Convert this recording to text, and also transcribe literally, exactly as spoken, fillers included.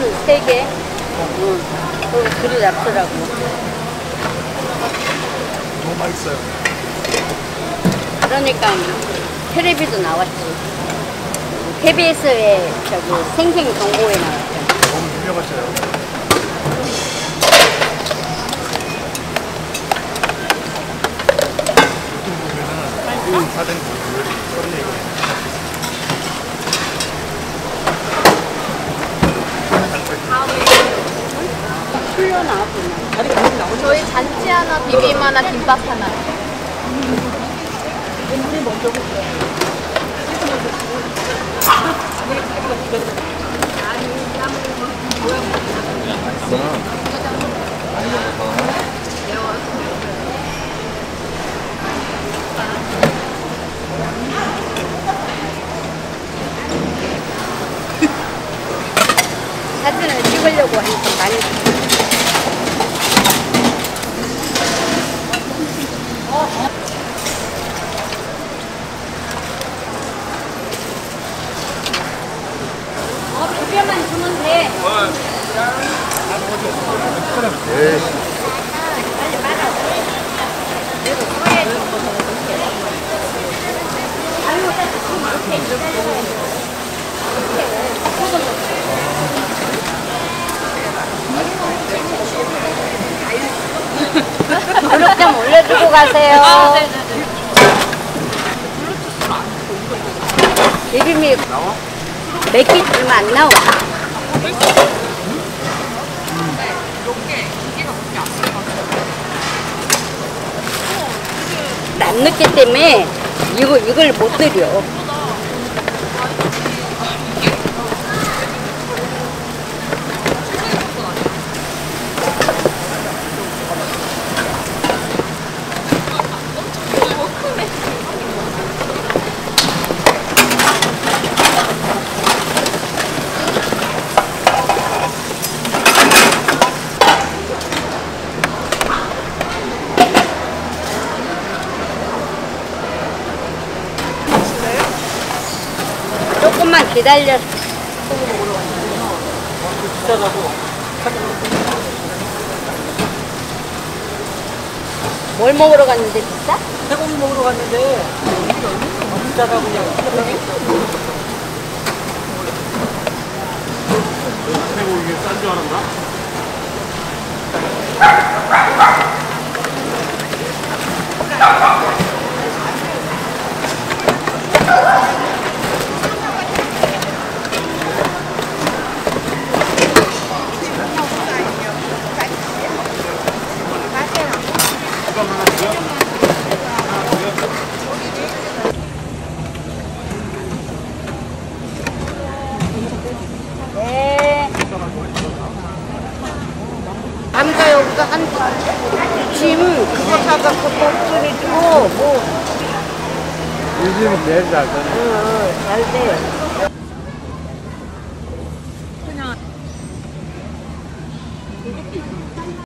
크림 세 개. 응. 그리고 그릇 앞서라고. 너무 맛있어요. 그러니까 텔레비도 나왔지. 케이비에스에 저기 생생정보에 나왔죠. 너무 유명하셔요. 사진 보여드릴 건데 이거 풀려 나왔구나. 저희 잔치 하나, 비빔 하나, 김밥 하나. 우리 먼저 볼게요. 많이 먹어서. 사진을 찍으려고 하니까 많이 어, 두 개만 주면 돼. 네. 빨리 말아. 그래도 소화해서 이렇게 이렇게 무릎 좀 올려주고 가세요. 아, 네, 네, 네. 비빔이 몇개 주면 안 나와. 남늦기 때문에 이거, 이걸 못 드려. 조금만 기다려. 뭘 먹으러 갔는데 비싸? 태고기 먹으러 갔는데 비싸다고 그냥. 태고기 싼 줄 알았나? 요즘 매일 잘 되네. 응, 잘 돼.